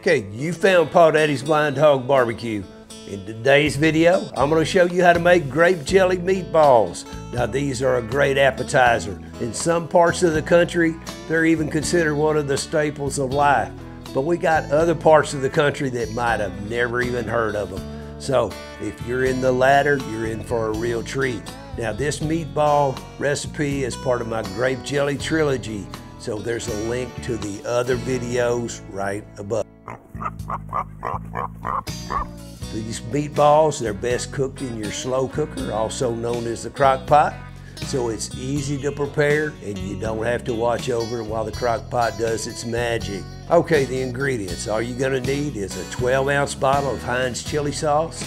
Okay, you found Paw Daddy's BlindHawg BBQ. In today's video, I'm going to show you how to make grape jelly meatballs. Now these are a great appetizer. In some parts of the country, they're even considered one of the staples of life. But we got other parts of the country that might have never even heard of them. So if you're in the latter, you're in for a real treat. Now this meatball recipe is part of my grape jelly trilogy. So there's a link to the other videos right above. These meatballs, they're best cooked in your slow cooker, also known as the crock pot. So it's easy to prepare and you don't have to watch over while the crock pot does its magic. Okay, the ingredients. All you're gonna need is a 12-ounce bottle of Heinz chili sauce,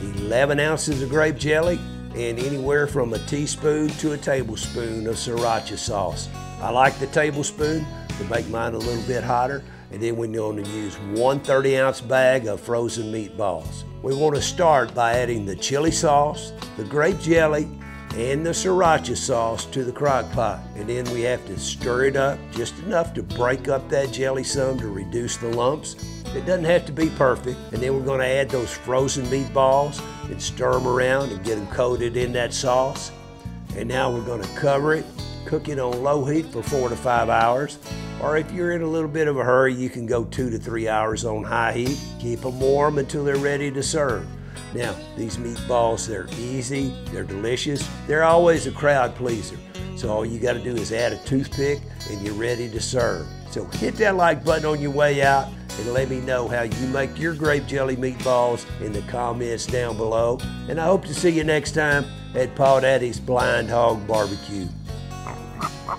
11 ounces of grape jelly, and anywhere from a teaspoon to a tablespoon of Sriracha sauce. I like the tablespoon to make mine a little bit hotter. And then we're going to use one 30-ounce bag of frozen meatballs. We want to start by adding the chili sauce, the grape jelly, and the Sriracha sauce to the crock pot. And then we have to stir it up just enough to break up that jelly some to reduce the lumps. It doesn't have to be perfect. And then we're going to add those frozen meatballs and stir them around and get them coated in that sauce. And now we're going to cover it, cook it on low heat for 4 to 5 hours. Or if you're in a little bit of a hurry, you can go 2 to 3 hours on high heat. Keep them warm until they're ready to serve. Now, these meatballs, they're easy, they're delicious. They're always a crowd pleaser. So all you gotta do is add a toothpick and you're ready to serve. So hit that like button on your way out and let me know how you make your grape jelly meatballs in the comments down below. And I hope to see you next time at Paw Daddy's BlindHawg BBQ. Wah,